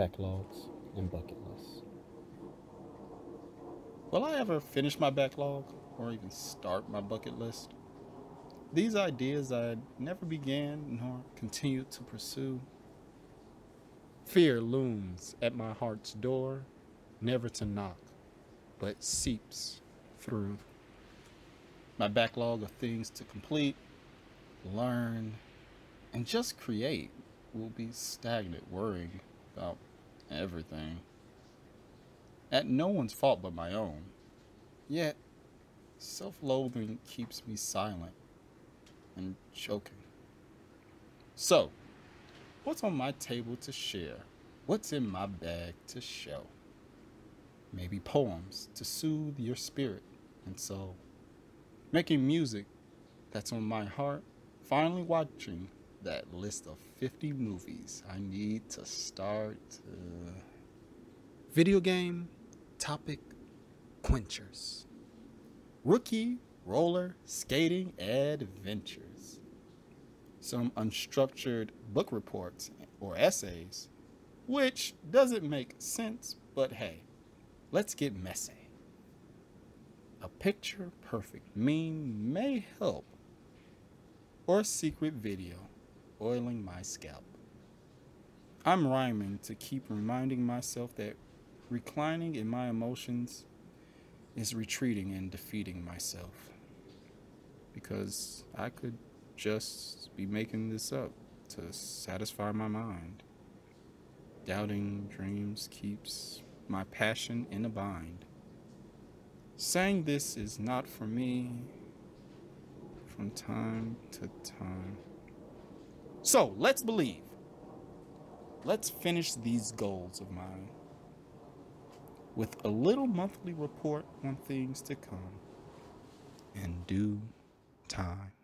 backlogs, and bucket lists. Will I ever finish my backlog or even start my bucket list? These ideas I never began nor continued to pursue. Fear looms at my heart's door, never to knock, but seeps through. My backlog of things to complete, learn, and just create will be stagnant, worrying about everything. At no one's fault but my own. Yet, self-loathing keeps me silent and choking. So, what's on my table to share? What's in my bag to show? Maybe poems to soothe your spirit and soul. Making music that's on my heart. Finally watching that list of 50 movies I need to start. Video game topic quenchers. Rookie roller skating adventures. Some unstructured book reports or essays, which doesn't make sense, but hey. Let's get messy. A picture-perfect meme may help, or a secret video oiling my scalp. I'm rhyming to keep reminding myself that reclining in my emotions is retreating and defeating myself, because I could just be making this up to satisfy my mind. Doubting dreams keeps my passion in a bind. Saying this is not for me from time to time. So let's believe. Let's finish these goals of mine with a little monthly report on things to come in due time.